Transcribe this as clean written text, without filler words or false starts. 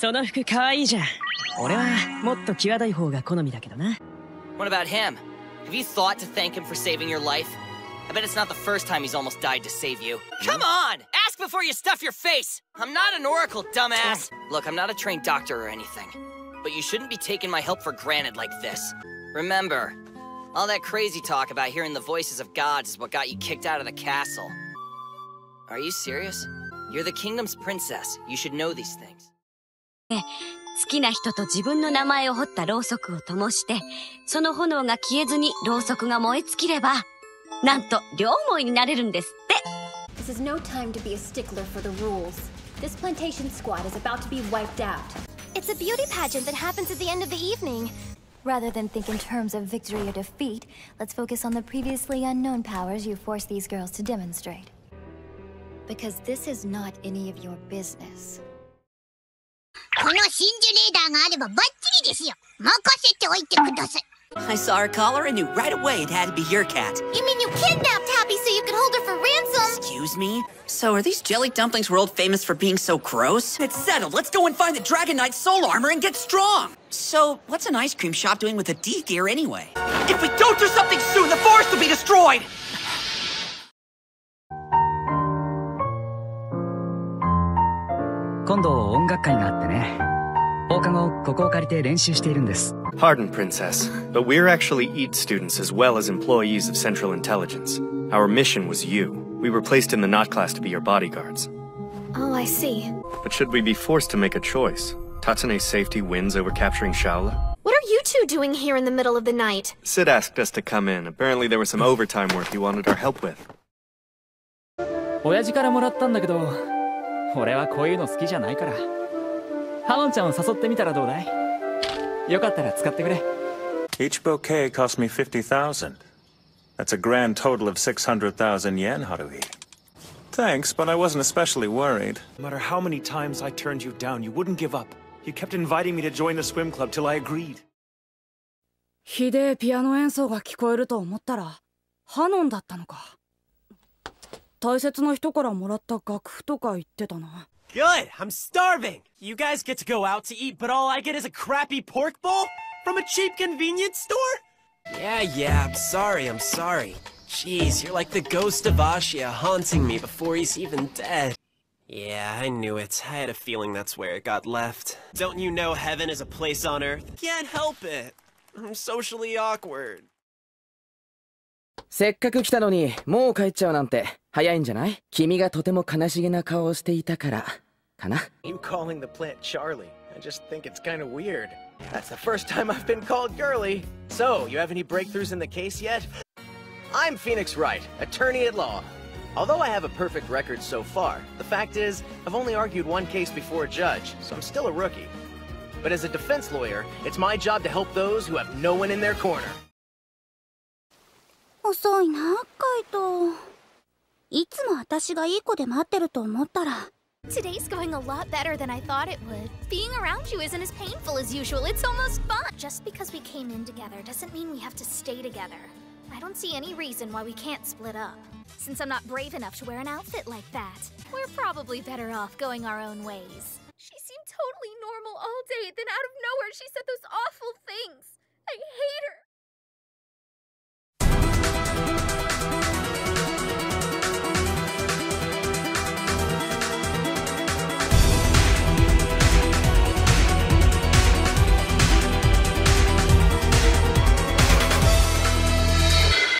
その服可愛いじゃん。俺はもっと際どい方が好みだけどな。What about him? Have you thought to thank him for saving your life? I bet it's not the first time he's almost died to save you. Come on! Ask before you stuff your face! I'm not an oracle, dumbass! Look, I'm not a trained doctor or anything. But you shouldn't be taking my help for granted like this. Remember, all that crazy talk about hearing the voices of gods is what got you kicked out of the castle. Are you serious? You're the kingdom's princess. You should know these things. 好きな人と自分の名前を彫ったろうそくを灯して、その炎が消えずにろうそくが燃え尽きれば、なんと両思いになれるんですって。This is no time to be a stickler for the rules. This plantation squad is about to be wiped out. It's a beauty pageant that happens at the end of the evening. Rather than think in terms of victory or defeat, let's focus on the previously unknown powers you forced these girls to demonstrate. Because this is not any of your business. この真珠レーダーがあればバッチリですよ。任せておいてください。I saw her collar and knew right away it had to be your cat. You mean you kidnapped Happy so you could hold her for ransom? Excuse me? So are these jelly dumplings world famous for being so gross? It's settled. Let's go and find the Dragon Knight's soul armor and get strong. So what's an ice cream shop doing with a D gear anyway? If we don't do something soon, the forest will be destroyed! Pardon, Princess, but we're actually EAT students as well as employees of Central Intelligence. Our mission was you. We were placed in the Not class to be your bodyguards. Oh, I see. But should we be forced to make a choice? Tatsune's safety wins over capturing Shaola? What are you two doing here in the middle of the night? Sid asked us to come in. Apparently there was some overtime work he wanted our help with. 親父からもらったんだけど。 俺はこういうの好きじゃないから。ハオンちゃんを誘ってみたらどうだい？よかったら使ってくれ。Each bouquet cost me 50,000. That's a grand total of 600,000 yen, Haruhi. Thanks, but I wasn't especially worried. No matter how many times I turned you down, you wouldn't give up. You kept inviting me to join the swim club till I agreed. ひでえピアノ演奏が聞こえると思ったら、ハノンだったのか。 大切な人からもらった楽譜とか言ってたな。Good! I'm starving! You guys get to go out to eat, but all I get is a crappy pork bowl? From a cheap convenience store? Yeah, yeah, I'm sorry, I'm sorry. Jeez, you're like the ghost of Ashia haunting me before he's even dead. Yeah, I knew it. I had a feeling that's where it got left. Don't you know heaven is a place on earth? Can't help it. I'm socially awkward. せっかく来たのに、もう帰っちゃうなんて早いんじゃない？君がとても悲しげな顔をしていたからかな。You calling the plant Charlie? I just think it's kind of weird. That's the first time I've been called girly. So, you have any breakthroughs in the case yet? I'm Phoenix Wright, attorney at law. Although I have a perfect record so far, the fact is I've only argued one case before a judge, so I'm still a rookie. But as a defense lawyer, it's my job to help those who have no one in their corner. 遅いな、カイト。いつも私がいい子で待ってると思ったら。Today's going a lot better than I thought it would. Being around you isn't as painful as usual. It's almost fun. Just because we came in together doesn't mean we have to stay together. I don't see any reason why we can't split up. Since I'm not brave enough to wear an outfit like that, we're probably better off going our own ways. She seemed totally normal all day, then out of nowhere she said those awful things. I hate her.